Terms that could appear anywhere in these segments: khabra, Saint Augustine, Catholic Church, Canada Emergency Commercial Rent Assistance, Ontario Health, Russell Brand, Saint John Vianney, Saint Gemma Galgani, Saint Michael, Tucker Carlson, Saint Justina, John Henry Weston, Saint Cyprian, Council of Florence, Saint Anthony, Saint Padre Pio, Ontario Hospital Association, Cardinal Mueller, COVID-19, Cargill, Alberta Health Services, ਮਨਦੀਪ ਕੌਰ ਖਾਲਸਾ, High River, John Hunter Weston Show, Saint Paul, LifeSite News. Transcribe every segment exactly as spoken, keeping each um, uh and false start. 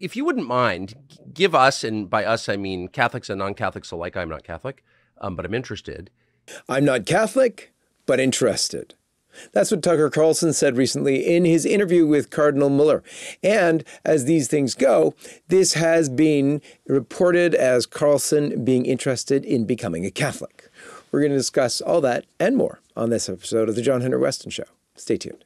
if you wouldn't mind, give us, and by us I mean Catholics and non-Catholics alike. I'm not Catholic, um, but I'm interested. I'm not Catholic, but interested. That's what Tucker Carlson said recently in his interview with Cardinal Mueller. And as these things go, this has been reported as Carlson being interested in becoming a Catholic. We're going to discuss all that and more on this episode of The John Hunter Weston Show. Stay tuned.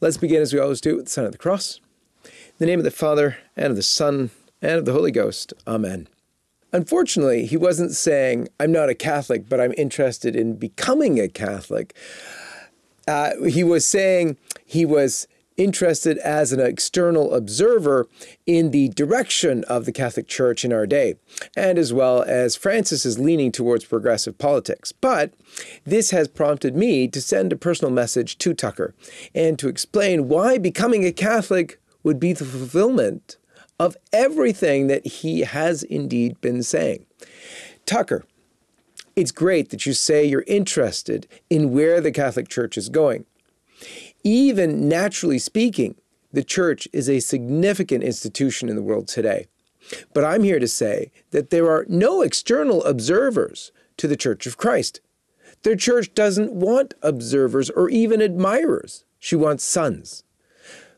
Let's begin, as we always do, with the sign of the cross. In the name of the Father, and of the Son, and of the Holy Ghost. Amen. Unfortunately, he wasn't saying, I'm not a Catholic, but I'm interested in becoming a Catholic. Uh, he was saying he was interested as an external observer in the direction of the Catholic Church in our day, and as well as Francis is leaning towards progressive politics. But this has prompted me to send a personal message to Tucker and to explain why becoming a Catholic would be the fulfillment of everything that he has indeed been saying. Tucker, it's great that you say you're interested in where the Catholic Church is going. Even naturally speaking, the church is a significant institution in the world today. But I'm here to say that there are no external observers to the Church of Christ. Their church doesn't want observers or even admirers. She wants sons,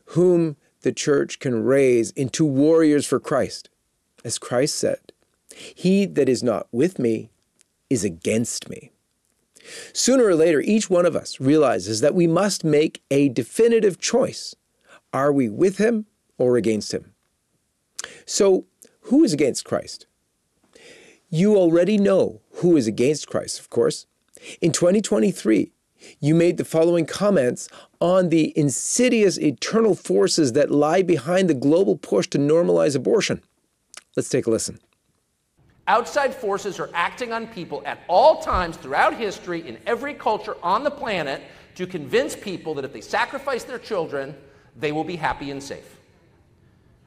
whom the church can raise into warriors for Christ. As Christ said, "He that is not with me is against me." Sooner or later, each one of us realizes that we must make a definitive choice. Are we with him or against him? So, who is against Christ? You already know who is against Christ, of course. In twenty twenty-three, you made the following comments on the insidious eternal forces that lie behind the global push to normalize abortion. Let's take a listen. Outside forces are acting on people at all times throughout history in every culture on the planet to convince people that if they sacrifice their children, they will be happy and safe.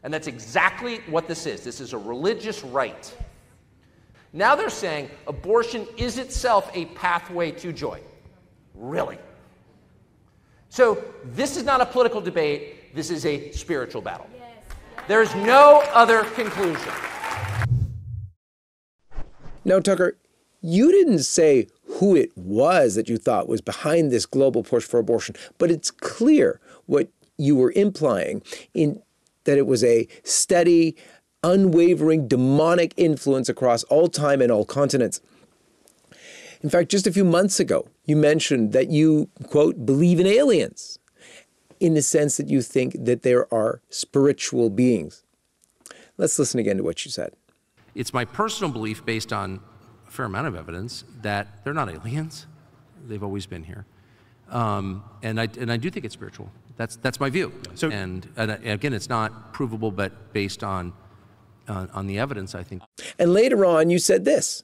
And that's exactly what this is. This is a religious rite. Now they're saying abortion is itself a pathway to joy. Really? So this is not a political debate. This is a spiritual battle. There is no other conclusion. Now, Tucker, you didn't say who it was that you thought was behind this global push for abortion, but it's clear what you were implying in that it was a steady, unwavering, demonic influence across all time and all continents. In fact, just a few months ago, you mentioned that you, quote, believe in aliens, in the sense that you think that there are spiritual beings. Let's listen again to what you said. It's my personal belief, based on a fair amount of evidence, that they're not aliens. They've always been here. Um, and, I, and I do think it's spiritual. That's, that's my view. So, and, and again, it's not provable, but based on, uh, on the evidence, I think. And later on, you said this.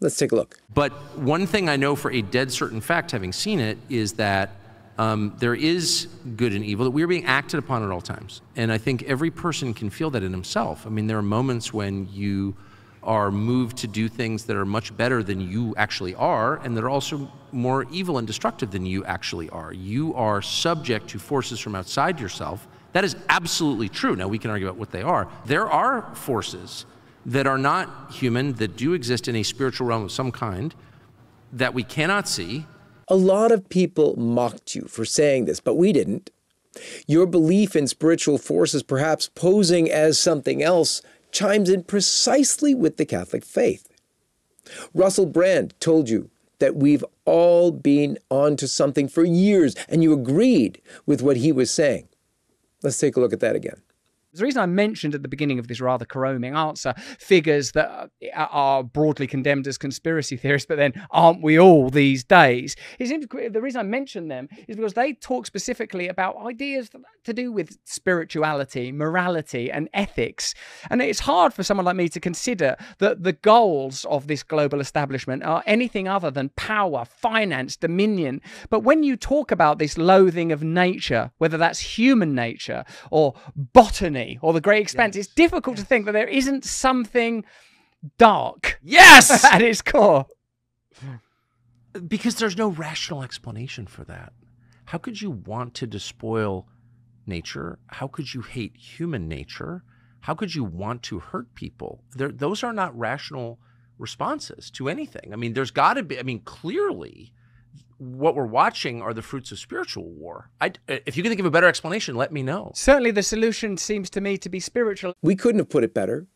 Let's take a look. But one thing I know for a dead certain fact, having seen it, is that um, there is good and evil, that we are being acted upon at all times. And I think every person can feel that in himself. I mean, there are moments when you are moved to do things that are much better than you actually are, and that are also more evil and destructive than you actually are. You are subject to forces from outside yourself. That is absolutely true. Now, we can argue about what they are. There are forces that are not human, that do exist in a spiritual realm of some kind, that we cannot see. A lot of people mocked you for saying this, but we didn't. Your belief in spiritual forces, perhaps posing as something else, chimes in precisely with the Catholic faith. Russell Brand told you that we've all been onto something for years, and you agreed with what he was saying. Let's take a look at that again. The reason I mentioned at the beginning of this rather corroming answer figures that are broadly condemned as conspiracy theorists, but then aren't we all these days? The reason I mentioned them is because they talk specifically about ideas to do with spirituality, morality, and ethics. And it's hard for someone like me to consider that the goals of this global establishment are anything other than power, finance, dominion. But when you talk about this loathing of nature, whether that's human nature or botany, or the great expanse, yes. It's difficult yes. to think that there isn't something dark yes! at its core. because there's no rational explanation for that. How could you want to despoil nature? How could you hate human nature? How could you want to hurt people? There, those are not rational responses to anything. I mean, there's got to be, I mean, clearly what we're watching are the fruits of spiritual war. I, if you're going to give a better explanation, let me know. Certainly the solution seems to me to be spiritual. We couldn't have put it better.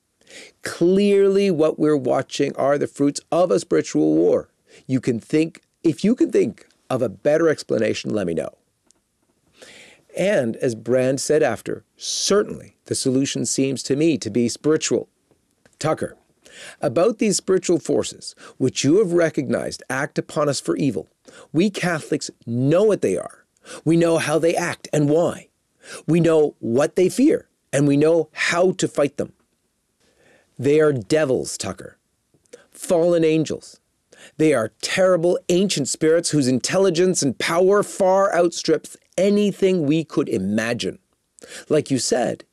Clearly what we're watching are the fruits of a spiritual war. You can think, if you can think of a better explanation, let me know. And as Brand said after, certainly the solution seems to me to be spiritual. Tucker, about these spiritual forces, which you have recognized act upon us for evil, we Catholics know what they are. We know how they act and why. We know what they fear, and we know how to fight them. They are devils, Tucker, fallen angels. They are terrible ancient spirits whose intelligence and power far outstrips anything we could imagine. Like you said,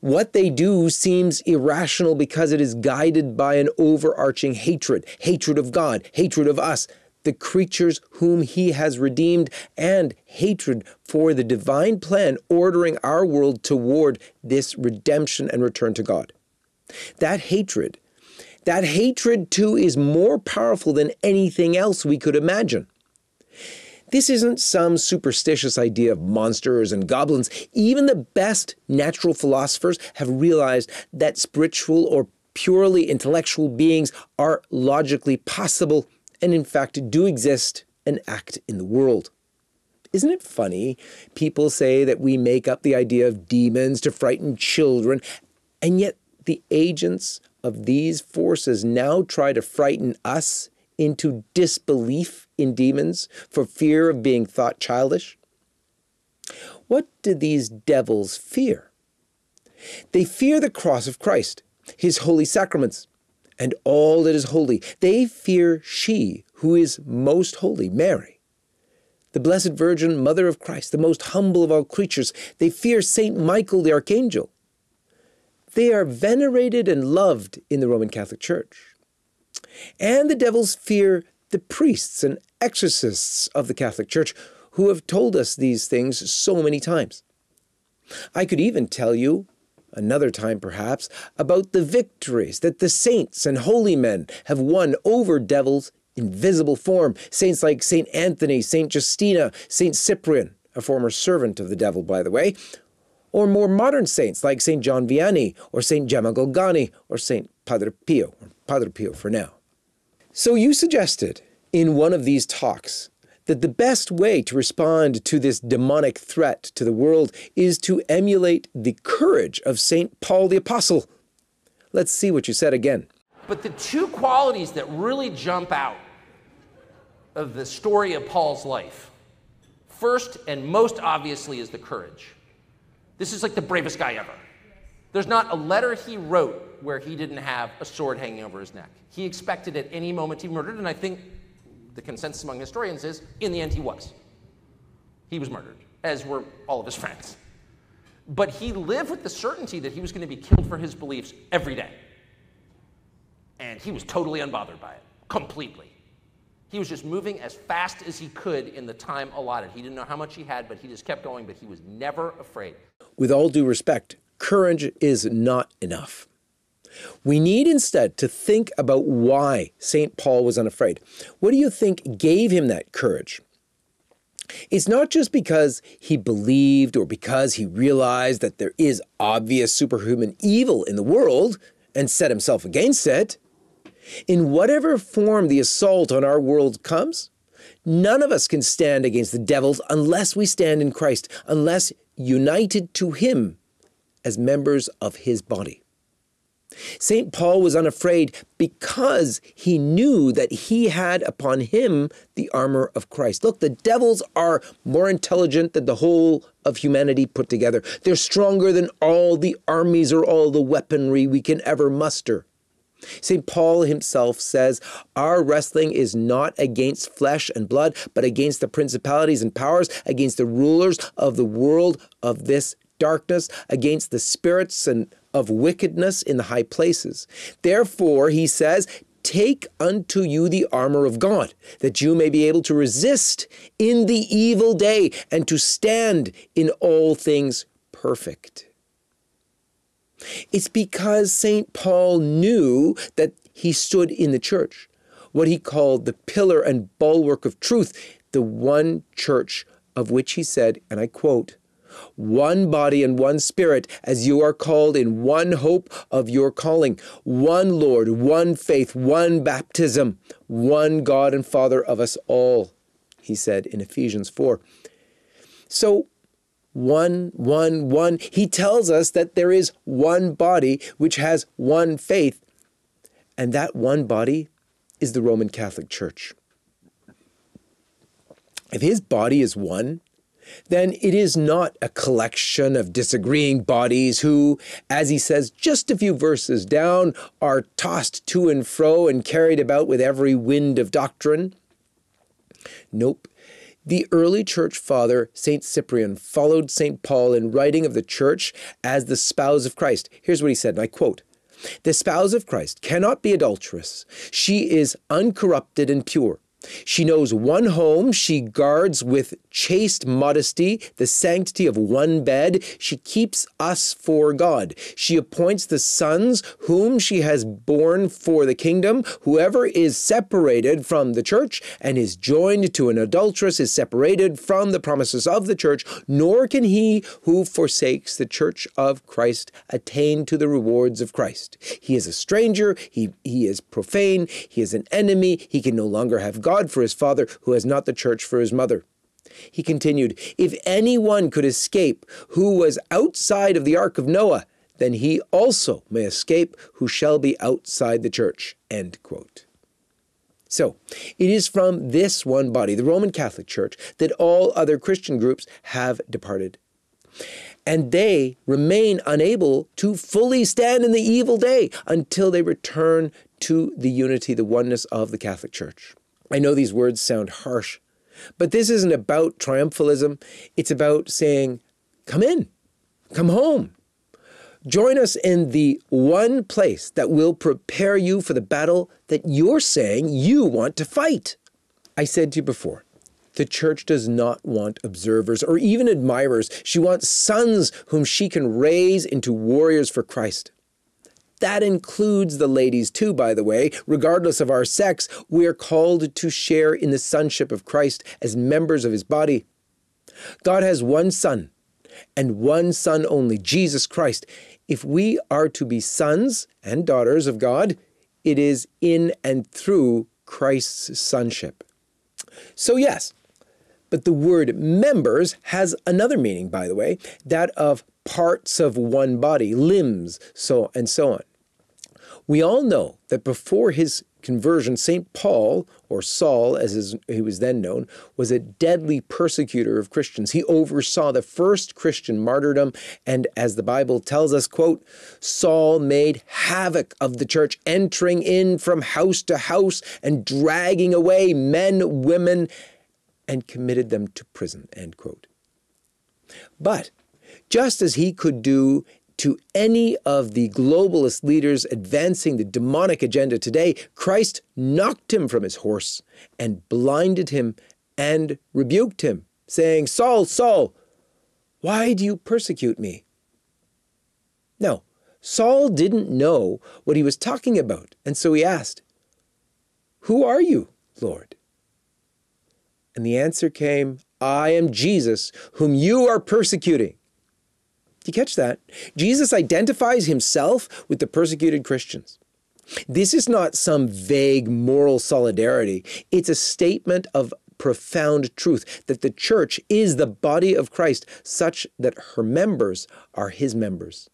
what they do seems irrational because it is guided by an overarching hatred, hatred of God, hatred of us, the creatures whom he has redeemed, and hatred for the divine plan ordering our world toward this redemption and return to God. That hatred, that hatred too, is more powerful than anything else we could imagine. This isn't some superstitious idea of monsters and goblins. Even the best natural philosophers have realized that spiritual or purely intellectual beings are logically possible and in fact do exist and act in the world. Isn't it funny? People say that we make up the idea of demons to frighten children, and yet the agents of these forces now try to frighten us into disbelief in demons for fear of being thought childish. What do these devils fear? They fear the cross of Christ, his holy sacraments, and all that is holy. They fear she who is most holy, Mary, the Blessed Virgin, Mother of Christ, the most humble of all creatures. They fear Saint Michael the Archangel. They are venerated and loved in the Roman Catholic Church. And the devils fear the priests and exorcists of the Catholic Church who have told us these things so many times. I could even tell you, another time perhaps, about the victories that the saints and holy men have won over devils in visible form. Saints like Saint Anthony, Saint Justina, Saint Cyprian, a former servant of the devil, by the way, or more modern saints like Saint John Vianney, or Saint Gemma Galgani, or Saint Padre Pio, or Padre Pio for now. So you suggested in one of these talks that the best way to respond to this demonic threat to the world is to emulate the courage of Saint Paul the Apostle. Let's see what you said again. But the two qualities that really jump out of the story of Paul's life, first and most obviously, is the courage. This is like the bravest guy ever. There's not a letter he wrote where he didn't have a sword hanging over his neck. He expected at any moment he murdered, and I think the consensus among historians is, in the end, he was. He was murdered, as were all of his friends. But he lived with the certainty that he was going to be killed for his beliefs every day. And he was totally unbothered by it, completely. He was just moving as fast as he could in the time allotted. He didn't know how much he had, but he just kept going, but he was never afraid. With all due respect, courage is not enough. We need instead to think about why Saint Paul was unafraid. What do you think gave him that courage? It's not just because he believed or because he realized that there is obvious superhuman evil in the world and set himself against it. In whatever form the assault on our world comes, none of us can stand against the devils unless we stand in Christ, unless united to him as members of his body. Saint Paul was unafraid because he knew that he had upon him the armor of Christ. Look, the devils are more intelligent than the whole of humanity put together. They're stronger than all the armies or all the weaponry we can ever muster. Saint Paul himself says, our wrestling is not against flesh and blood, but against the principalities and powers, against the rulers of the world of this darkness, against the spirits and of wickedness in the high places. Therefore, he says, Take unto you the armor of God, that you may be able to resist in the evil day and to stand in all things perfect. It's because Saint Paul knew that he stood in the church, what he called the pillar and bulwark of truth, the one church of which he said, and I quote, "One body and one spirit, as you are called in one hope of your calling, one Lord, one faith, one baptism, one God and Father of us all," he said in Ephesians four. So, one, one, one. He tells us that there is one body which has one faith, and that one body is the Roman Catholic Church. If his body is one, then it is not a collection of disagreeing bodies who, as he says just a few verses down, are tossed to and fro and carried about with every wind of doctrine. Nope. The early church father, Saint Cyprian, followed Saint Paul in writing of the church as the spouse of Christ. Here's what he said, and I quote, "The spouse of Christ cannot be adulterous. She is uncorrupted and pure. She knows one home, she guards with chaste modesty the sanctity of one bed, she keeps us for God. She appoints the sons whom she has borne for the kingdom. Whoever is separated from the church and is joined to an adulteress is separated from the promises of the church, nor can he who forsakes the church of Christ attain to the rewards of Christ. He is a stranger, he, he is profane, he is an enemy, he can no longer have God God for his father, who has not the church for his mother." He continued, "If anyone could escape who was outside of the ark of Noah, then he also may escape who shall be outside the church," end quote. So, it is from this one body, the Roman Catholic Church, that all other Christian groups have departed. And they remain unable to fully stand in the evil day until they return to the unity, the oneness of the Catholic Church. I know these words sound harsh, but this isn't about triumphalism. It's about saying, come in, come home. Join us in the one place that will prepare you for the battle that you're saying you want to fight. I said to you before, the church does not want observers or even admirers. She wants sons whom she can raise into warriors for Christ. That includes the ladies too, by the way. Regardless of our sex, we are called to share in the sonship of Christ as members of his body. God has one son, and one son only, Jesus Christ. If we are to be sons and daughters of God, it is in and through Christ's sonship. So yes, but the word members has another meaning, by the way, that of parts of one body, limbs, so and so on. We all know that before his conversion, Saint Paul, or Saul as his, he was then known, was a deadly persecutor of Christians. He oversaw the first Christian martyrdom, and as the Bible tells us, quote, "Saul made havoc of the church, entering in from house to house and dragging away men, women, and committed them to prison," end quote. But just as he could do to any of the globalist leaders advancing the demonic agenda today, Christ knocked him from his horse and blinded him and rebuked him, saying, "Saul, Saul, why do you persecute me?" Now, Saul didn't know what he was talking about, and so he asked, "Who are you, Lord?" And the answer came, "I am Jesus, whom you are persecuting." Do you catch that? Jesus identifies himself with the persecuted Christians. This is not some vague moral solidarity. It's a statement of profound truth that the church is the body of Christ, such that her members are his members.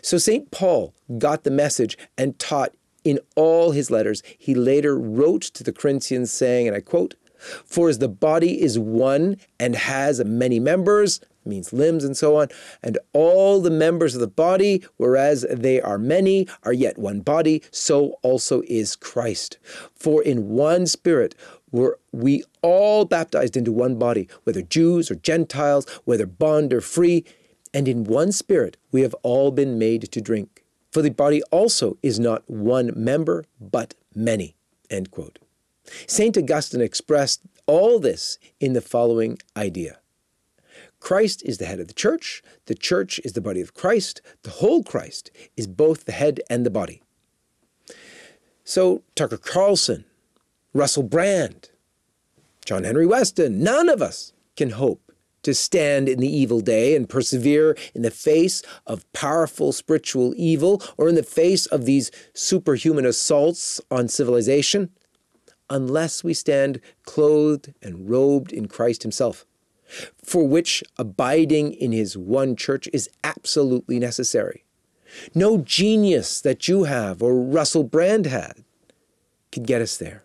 So Saint Paul got the message and taught in all his letters. He later wrote to the Corinthians saying, and I quote, "For as the body is one and has many members," means limbs and so on, "and all the members of the body, whereas they are many, are yet one body, so also is Christ. For in one spirit were we all baptized into one body, whether Jews or Gentiles, whether bond or free, and in one spirit we have all been made to drink. For the body also is not one member, but many." End quote. Saint Augustine expressed all this in the following idea. Christ is the head of the church, the church is the body of Christ, the whole Christ is both the head and the body. So Tucker Carlson, Russell Brand, John Henry Weston, none of us can hope to stand in the evil day and persevere in the face of powerful spiritual evil or in the face of these superhuman assaults on civilization unless we stand clothed and robed in Christ himself, for which abiding in his one church is absolutely necessary. No genius that you have or Russell Brand had can get us there.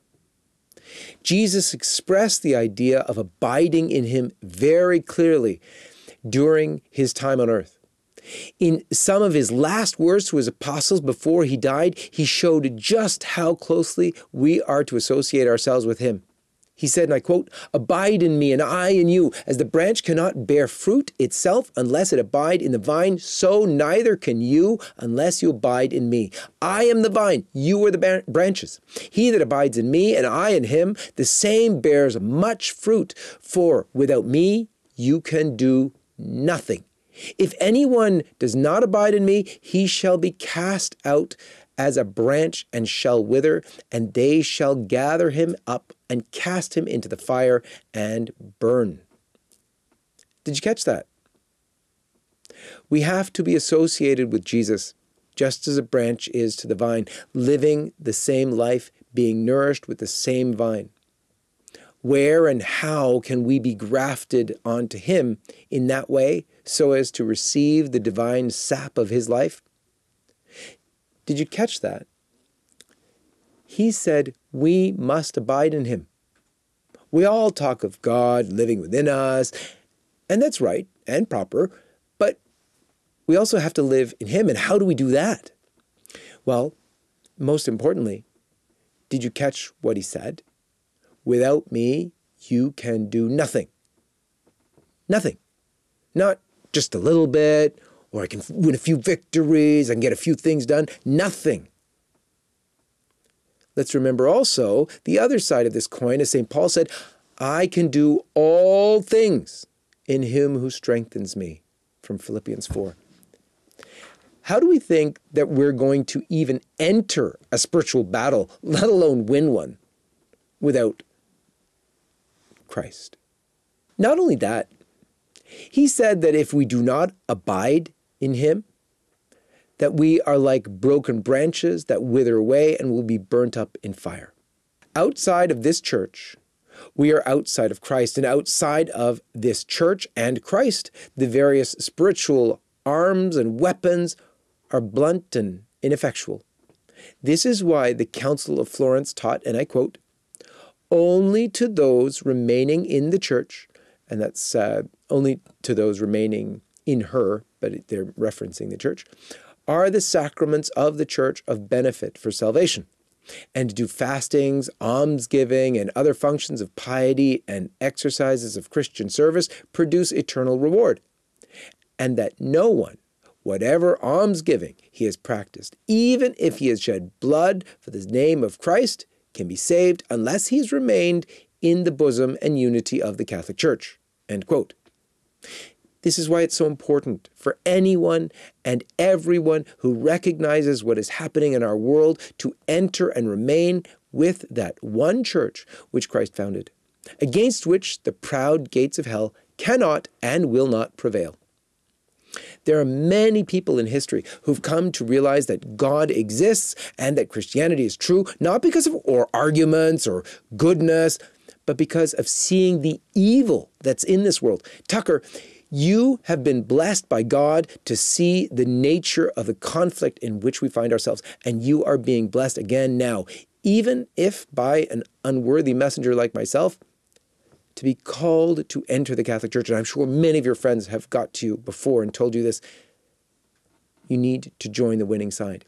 Jesus expressed the idea of abiding in him very clearly during his time on earth. In some of his last words to his apostles before he died, he showed just how closely we are to associate ourselves with him. He said, and I quote, "Abide in me and I in you. As the branch cannot bear fruit itself unless it abide in the vine, so neither can you unless you abide in me. I am the vine, you are the branches. He that abides in me and I in him, the same bears much fruit, for without me you can do nothing. If anyone does not abide in me, he shall be cast out as a branch and shall wither, and they shall gather him up and cast him into the fire and burn." Did you catch that? We have to be associated with Jesus, just as a branch is to the vine, living the same life, being nourished with the same vine. Where and how can we be grafted onto him in that way so as to receive the divine sap of his life? Did you catch that? He said we must abide in him. We all talk of God living within us, and that's right and proper, but we also have to live in him, and how do we do that? Well, most importantly, did you catch what he said? Without me, you can do nothing. Nothing. Not just a little bit, or I can win a few victories, I can get a few things done. Nothing. Let's remember also the other side of this coin, as Saint Paul said, "I can do all things in him who strengthens me," from Philippians four. How do we think that we're going to even enter a spiritual battle, let alone win one, without Christ? Not only that, he said that if we do not abide in him, that we are like broken branches that wither away and will be burnt up in fire. Outside of this church, we are outside of Christ, and outside of this church and Christ, the various spiritual arms and weapons are blunt and ineffectual. This is why the Council of Florence taught, and I quote, "Only to those remaining in the church," and that's uh, only to those remaining in her, but they're referencing the church, "are the sacraments of the church of benefit for salvation, and to do fastings, almsgiving, and other functions of piety and exercises of Christian service produce eternal reward, and that no one, whatever almsgiving he has practiced, even if he has shed blood for the name of Christ, can be saved unless he has remained in the bosom and unity of the Catholic Church." End quote. This is why it's so important for anyone and everyone who recognizes what is happening in our world to enter and remain with that one church which Christ founded, against which the proud gates of hell cannot and will not prevail. There are many people in history who've come to realize that God exists and that Christianity is true, not because of or arguments or goodness, but because of seeing the evil that's in this world. Tucker, you have been blessed by God to see the nature of the conflict in which we find ourselves, and you are being blessed again now, even if by an unworthy messenger like myself, to be called to enter the Catholic Church. And I'm sure many of your friends have got to you before and told you this. You need to join the winning side.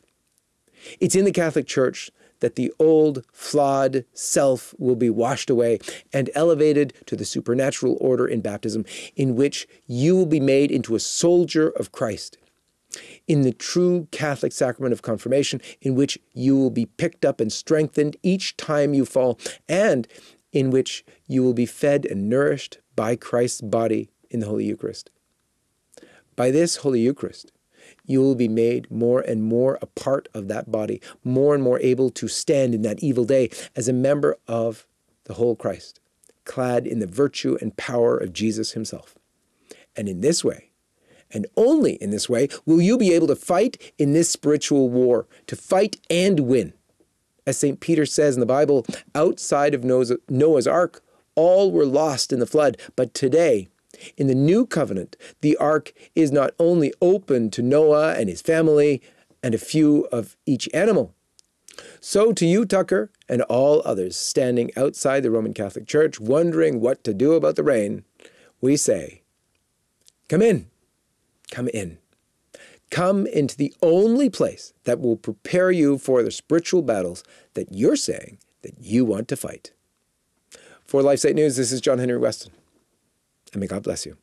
It's in the Catholic Church that the old, flawed self will be washed away and elevated to the supernatural order in baptism, in which you will be made into a soldier of Christ. in the true Catholic sacrament of confirmation, in which you will be picked up and strengthened each time you fall, and in which you will be fed and nourished by Christ's body in the Holy Eucharist. By this Holy Eucharist, you will be made more and more a part of that body, more and more able to stand in that evil day as a member of the whole Christ, clad in the virtue and power of Jesus himself. And in this way, and only in this way, will you be able to fight in this spiritual war, to fight and win. As Saint Peter says in the Bible, outside of Noah's, Noah's Ark, all were lost in the flood. But today, in the new covenant, the ark is not only open to Noah and his family and a few of each animal. So to you, Tucker, and all others standing outside the Roman Catholic Church, wondering what to do about the rain, we say, come in. Come in. Come into the only place that will prepare you for the spiritual battles that you're saying that you want to fight. For LifeSite News, this is John Henry Weston, and may God bless you.